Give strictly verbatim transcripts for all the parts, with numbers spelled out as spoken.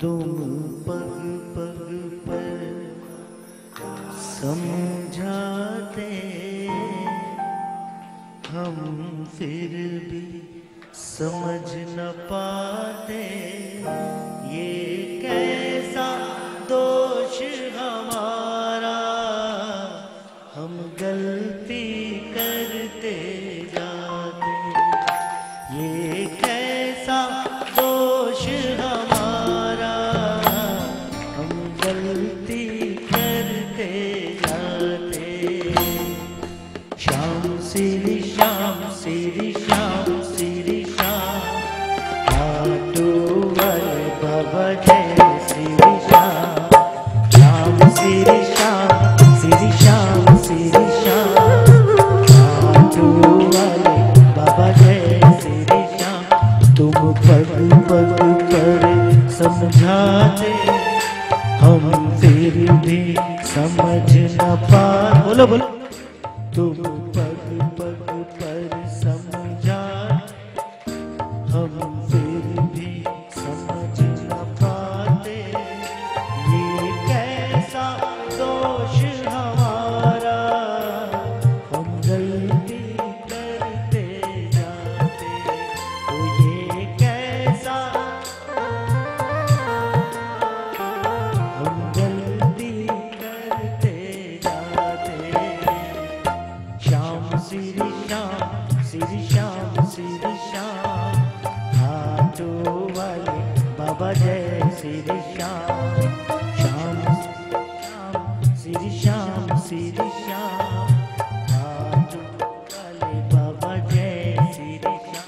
तुम पल पल पर समझाते, हम फिर भी समझ न पाते। ये कैसा दोष हमारा, हम गलती करते जाते। ये कैसा दोष हमारा, हम गलती करते जाते। श्याम श्री श्याम श्री श्याम श्री श्याम आटो वर भव जय श्री श्याम। श्याम श्री श्याम श्री श्याम श्री समझाते, हम फिर भी समझ न पाते। बोलो बोलो तुम पग पग पर समझाते, हम फिर भी समझ न पाते। ये कैसा दोष हमारा, हम गलती करते जाते। तो ये कैसा बाबा जय श्री श्याम। श्याम श्री श्याम श्री श्याम आले बाबा जय श्री श्याम।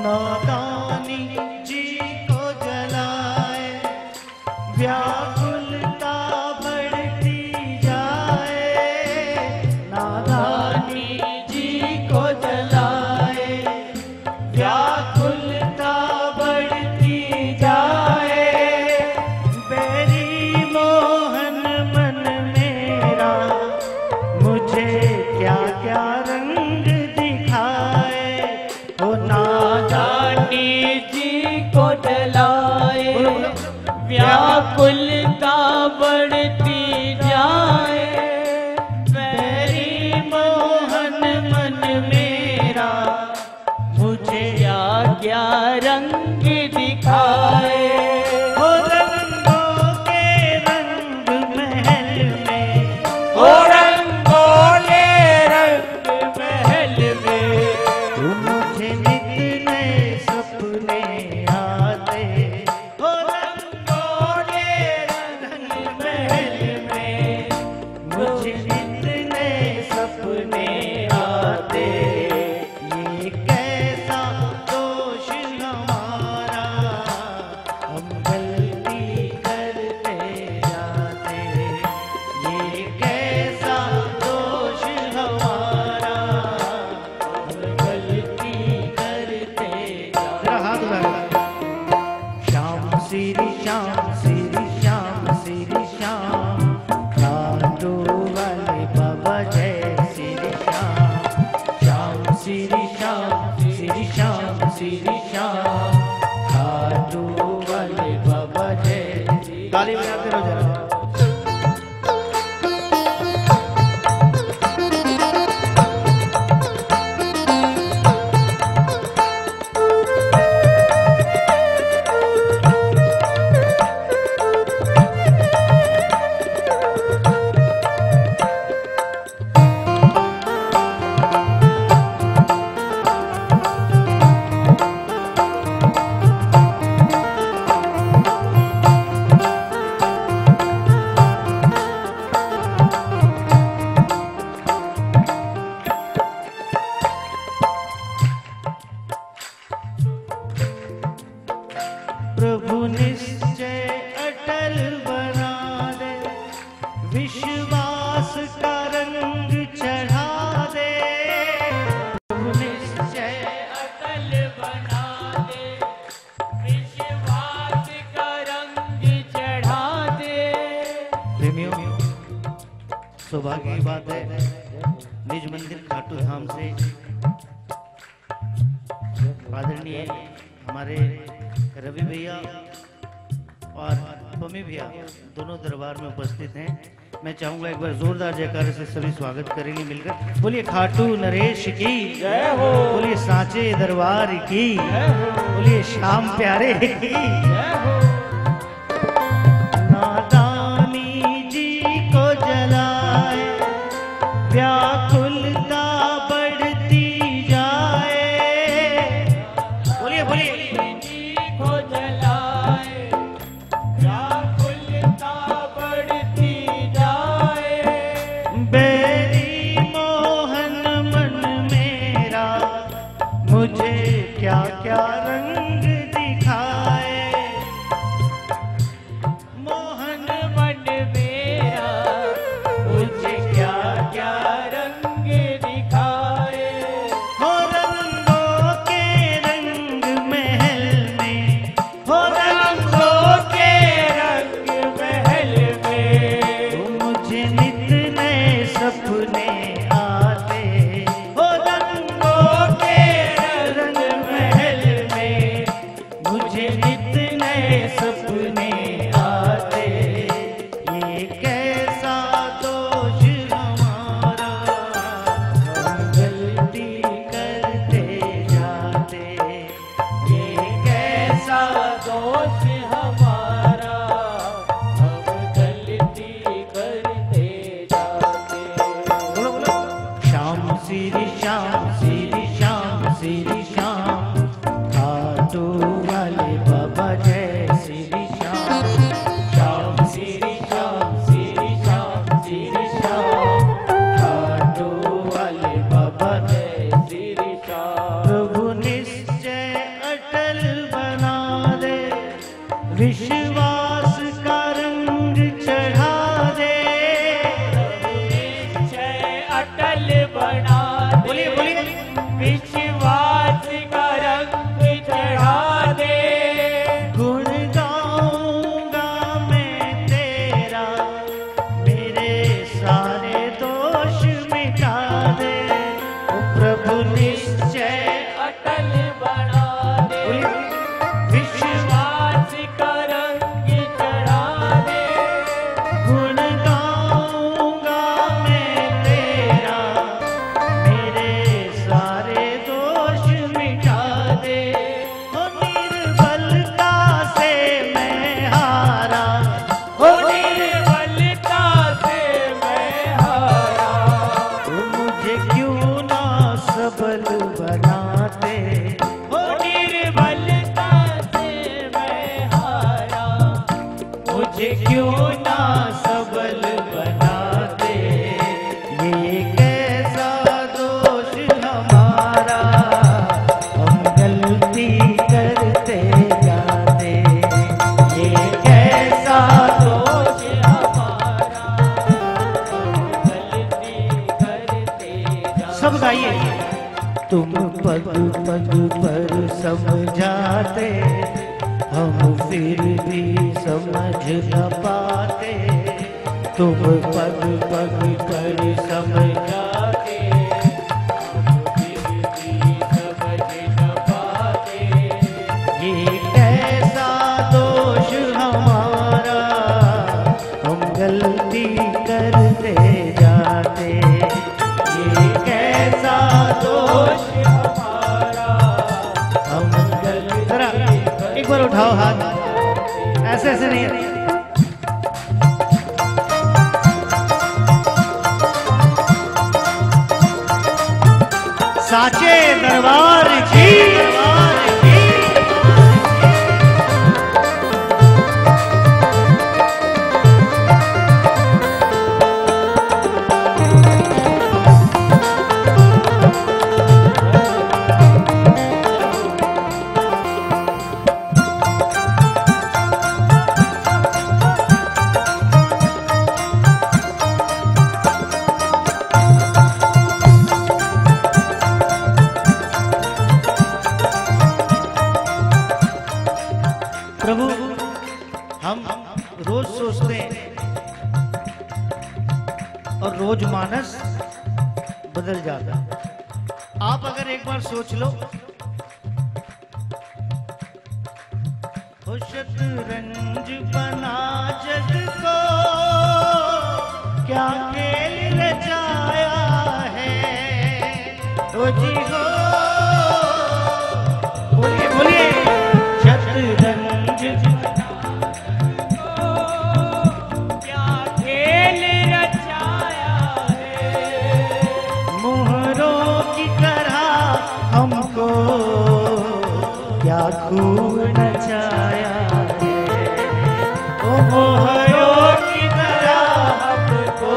नादानी जी को जलाए, व्याकुलता बढ़ती जाए। नादानी जी को जलाए, व्याकुलता बढ़ती जाए। बेरी मोहन मन मेरा, मुझे क्या क्या रंग दिखाए। ओ नादानी जी को जलाए, व्याकुलता बढ़ती जाए। मेरी मोहन मन मेरा, मुझे क्या क्या रंग दिखाए। ओ रंगों के रंग महल में, ओ रंगों के रंग महल में, श्री श्याम श्री श्याम श्री श्याम। विश्वास का रंग चढ़ा दे, निश्चय अटल बना दे, विश्वास का रंग चढ़ा दे। प्रेमियों, सौभाग्य की बात है निज मंदिर खाटू धाम से आदरणीय हमारे रवि भैया और पमी भैया दोनों दरबार में उपस्थित हैं। मैं चाहूंगा एक बार जोरदार जयकारे से सभी स्वागत करेंगे मिलकर। बोलिए खाटू नरेश की जय हो, बोलिए सांचे दरबार की जय हो, बोलिए श्याम प्यारे की जय हो। नादानी जी को जलाए व्याकुलता बढ़ती जाए, बोलिए बोलिए और रोज मानस बदल जाता है। आप अगर एक बार सोच लो, शतरंज बना जग को क्या खेल रचाया है। ओ जी हो, बोलिए बोलिए, शतरंज बना जग को क्या खेल रचाया है। मोहरों की तरह हमको क्या खूब नचाया। मोहरों की तरह हमको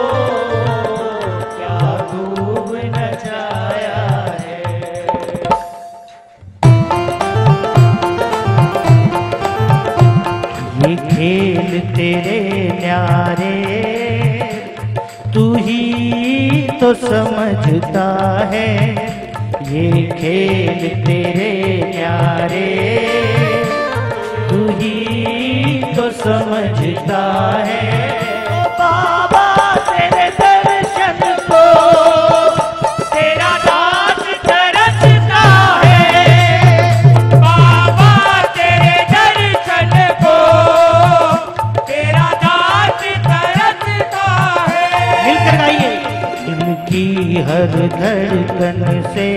क्या खूब नचाया है। ये खेल तेरे न्यारे तू ही तो समझता है। ये खेल तेरे न्यारे तू ही तो समझता है। बाबा तेरे दर्शन को तेरा दास तरसता है। बाबा तेरे दर्शन को तेरा दास तरसता है। मिलकर गाइए। इनकी हर धड़कन से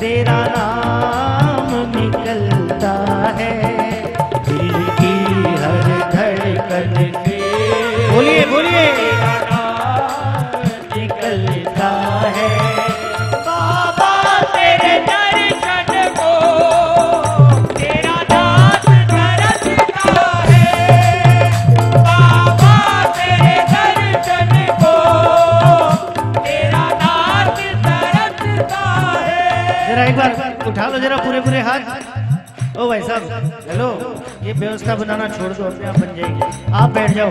तेरा नाम निकलता है। बोलिए बोलिए, निकलता है। बाबा तेरे दर्शन को तेरा दास तरसता है। बाबा तेरे दर्शन को तेरा दास तरसता है। जरा एक बार उठा लो जरा पूरे पूरे हाथ। ओ भाई साहब, हेलो, ये व्यवस्था बनाना छोड़ दो, अपने आप बन जाएगी। आप बैठ जाओ।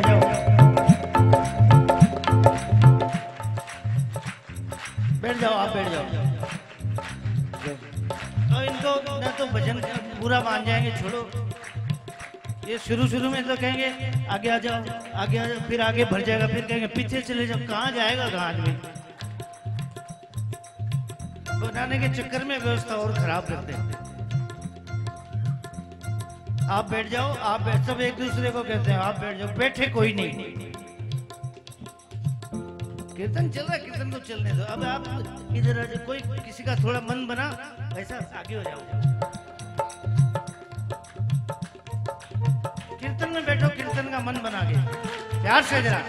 बैठ जाओ आप बैठ जाओ तो इनको ना तो भजन पूरा मान जाएंगे, छोड़ो। ये शुरू शुरू में तो कहेंगे आगे आ जाओ आगे आ जाओ, फिर आगे भर जाएगा, फिर कहेंगे पीछे चले जाओ। कहाँ जाएगा कहाँ आदमी। बनाने के चक्कर में व्यवस्था और खराब करते हैं। आप बैठ जाओ, आप बैठ, सब एक दूसरे को कहते हैं आप बैठ जाओ। बैठे कोई नहीं, कीर्तन चल रहा है, कीर्तन को चलने दो। अब आप इधर आ जाओ, कोई किसी का थोड़ा मन बना वैसा आगे हो जाओ। कीर्तन में बैठो, कीर्तन का मन बना के प्यार से जरा।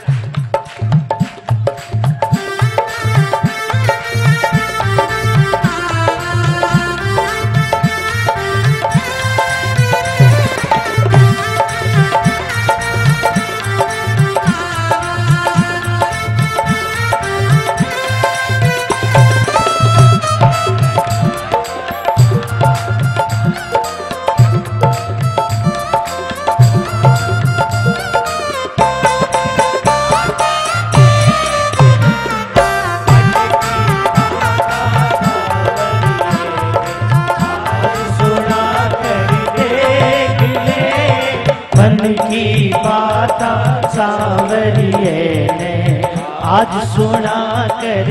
आज सुना कर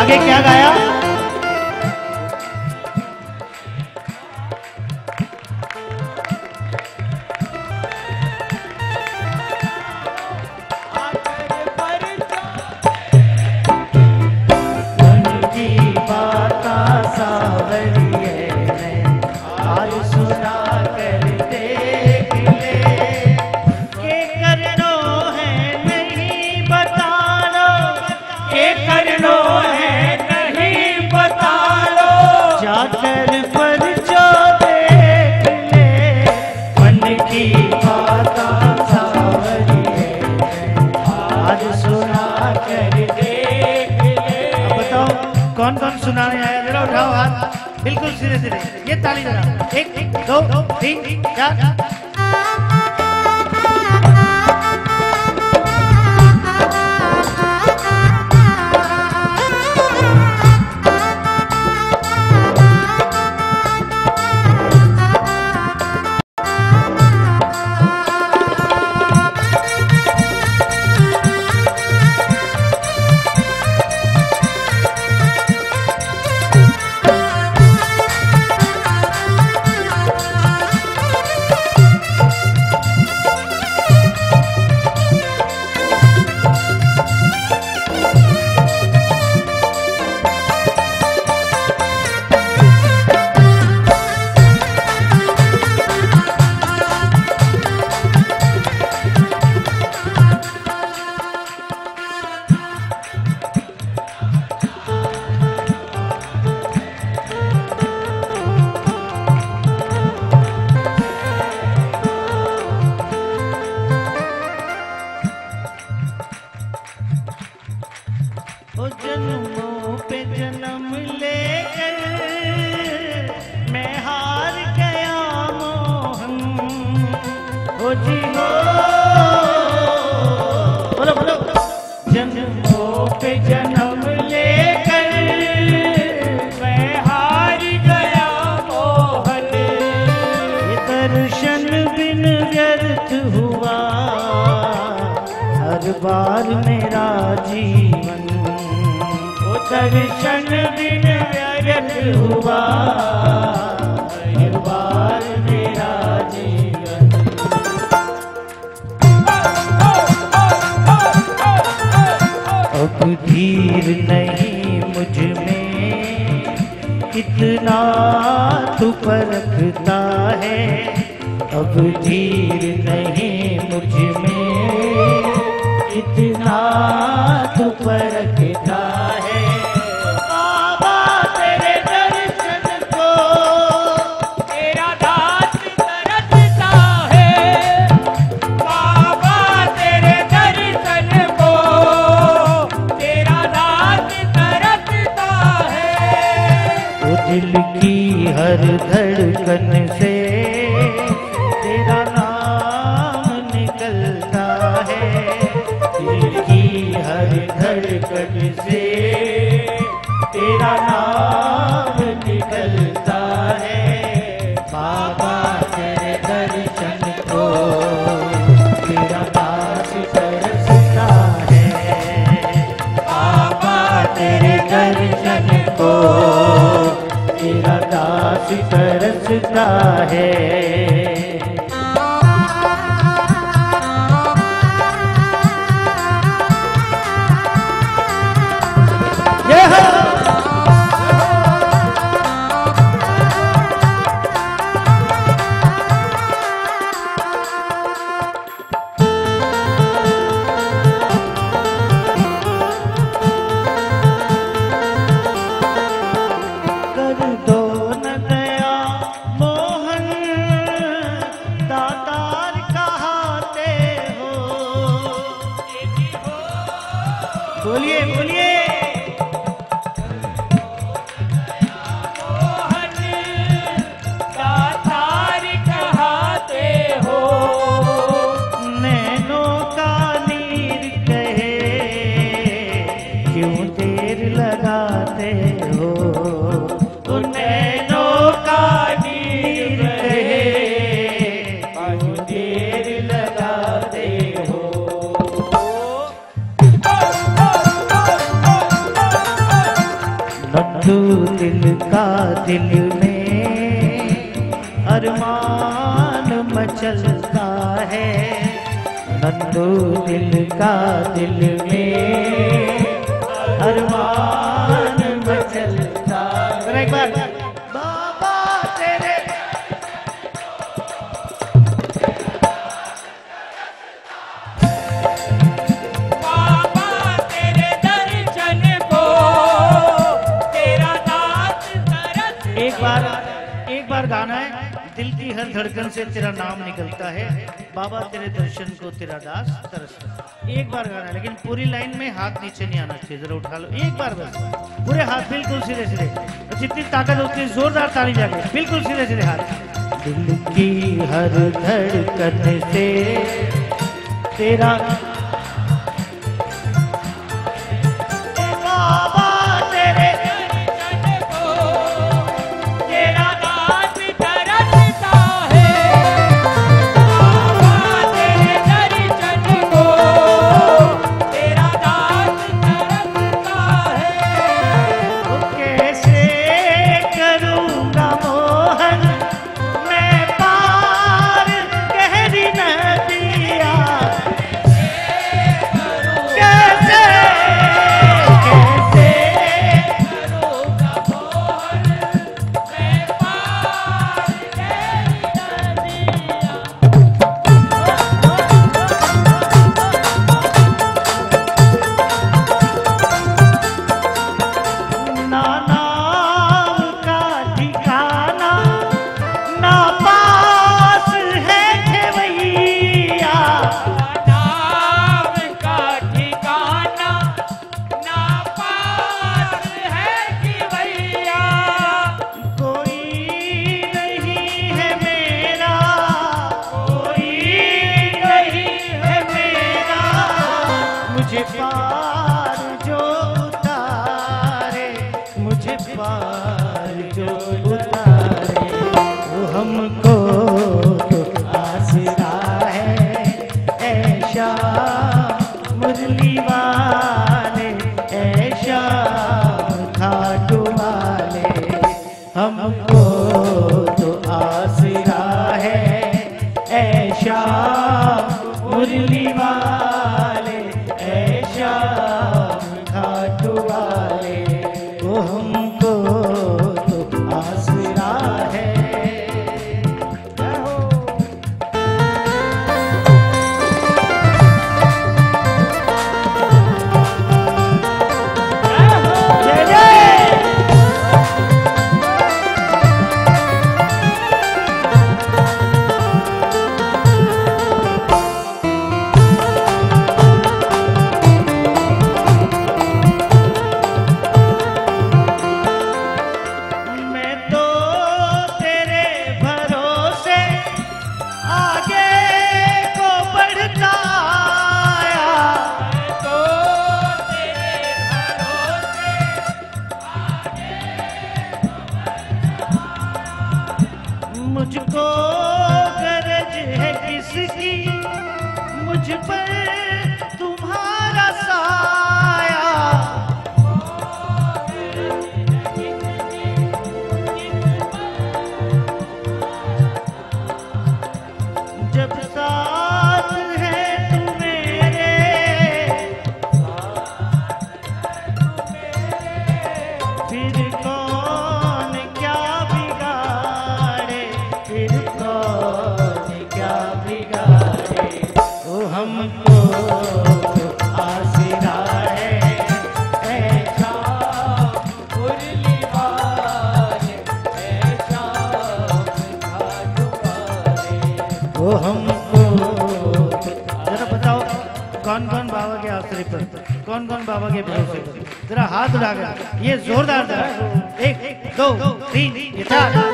आगे क्या गाया। कौन कौन सुनाने आया, जरा उठाओ हाथ, बिल्कुल सीधे सीधे। ये ताली जरा, एक दो तीन चार। ओ जन्मों पे जन्म लेकर मैं हार गया मोहन। ओ जी हो बोलो बोलो जन्मों पे जन्म लेकर मैं हार गया मोहन। दर्शन बिन व्यर्थ हुआ हर बार मेरा जीवन। दर्शन बिन व्यर्थ हुआ हर बार मेरा जीवन। अब धीर नहीं मुझ में इतना तू परखता है। अब धीर नहीं मुझ में इतना तू परखता है। दिल की हर धड़कन से तेरा नाम निकलता है। दिल की हर धड़कन से तेरा नाम निकलता है। बाबा तेरे दर्शन को तेरा दास तरसता है। बाबा तेरे दर्शन को तेरा दास तरसता है। बोलिए बोलिए मोहन दातार कहते हो। नैनों का नीर कहे क्यों देर लगाते हो। तो नैनों का नीर कहे क्यों देर लगाते हो। तू दिल का दिल में अरमान मचलता है। नंदू दिल का दिल में अरमान मचलता है। एक बार बाबा तेरे गाना है। दिल की हर धड़कन से तेरा नाम निकलता है। बाबा तेरे दर्शन को तेरा दास तरसता है। एक बार गाना है लेकिन पूरी लाइन में हाथ नीचे नहीं आना चाहिए। जरा उठा लो एक बार बस पूरे हाथ बिल्कुल सीधे सीधे और जितनी ताकत उतनी जोरदार ताली जाके बिल्कुल सीधे सीधे हाथ। दिल की हर धड़कन से तेरा मुझे पार जो उतारे, मुझे पार जो उतारे, वो हमको तो आसरा है। ऐशा मुरली वाले, ऐशा खाटू वाले, हमको तो आसरा है। ऐशा मुरली वाले, ऐशा खाटू वाले, वो हमको तो आसरा है। मुझको गरज है किसकी, मुझ पर तुम्हारा साया। जब साथ है तू मेरे, फिर कौन क्या बिगाड़े, फिर कौन क्या बिगाड़े, वो हमको तो आसरा है। ऐशा मुरली वाले, ऐशा खाटू वाले, वो हमको जरा बताओ कौन कौन बाबा के आसरे पर, कौन कौन बाबा के भरोसे पर, जरा हाथ उठा कर ये जोरदार था। एक दो तीन चार।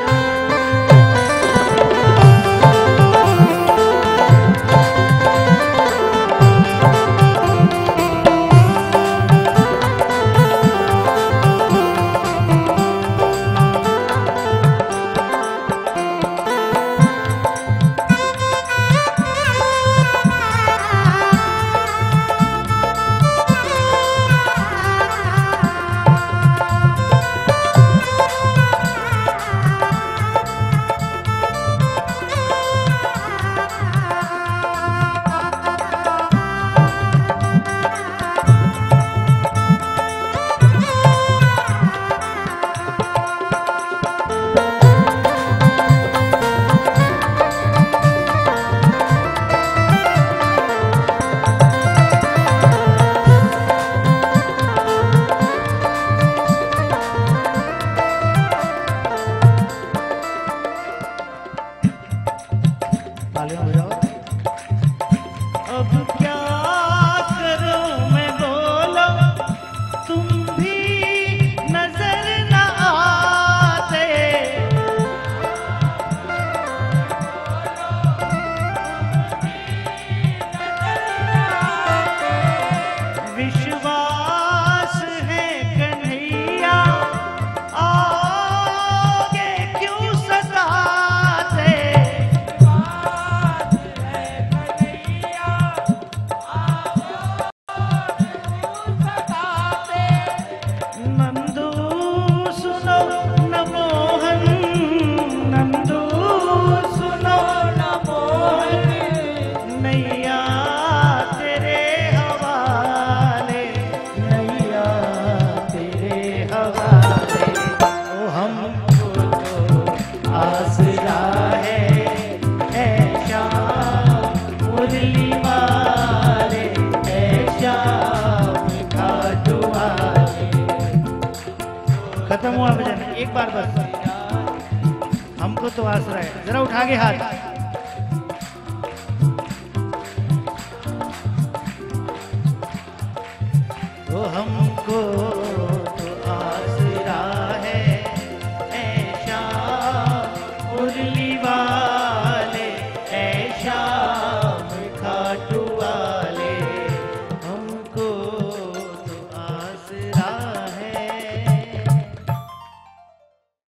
अब क्या करूं मैं, बोलो तुम भी नजर न आते। विश्वास है कन्हैया, आगे क्यों सताते। खत्म हुआ भजन, एक बार बस। हमको तो आसरा है, जरा उठा के हाथ। वो हमको